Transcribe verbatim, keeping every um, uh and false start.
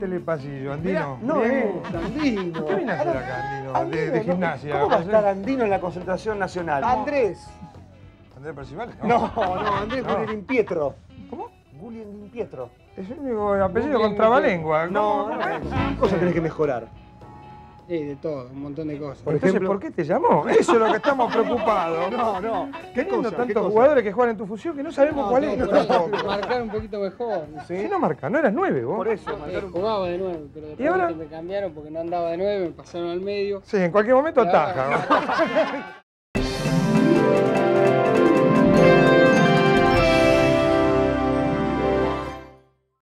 Cortele el pasillo, Andino. Mirá, no es, Andino. ¿Qué viene a hacer acá, Andino? Andino de, de gimnasia. ¿Cómo va a estar Andino en la concentración nacional? Andrés. ¿Andrés Percival? No, no, no Andrés no. Guglielminpietro. ¿Cómo? Guglielminpietro. Es el único apellido con trabalengua. No, no, no. ¿Qué cosa tenés que mejorar? Sí, de todo, un montón de cosas. Por Entonces, ejemplo, ¿por qué te llamó? Eso es lo que estamos preocupados. No, no. Teniendo tantos jugadores que juegan en tu fusión que no sabemos no, cuál es. No, marcar un poquito mejor. ¿Sí? Si no marca, no eras nueve vos. Por eso, marcar un... jugaba de nueve, pero después ¿Y ahora? me cambiaron porque no andaba de nueve, me pasaron al medio. Sí, en cualquier momento ataja.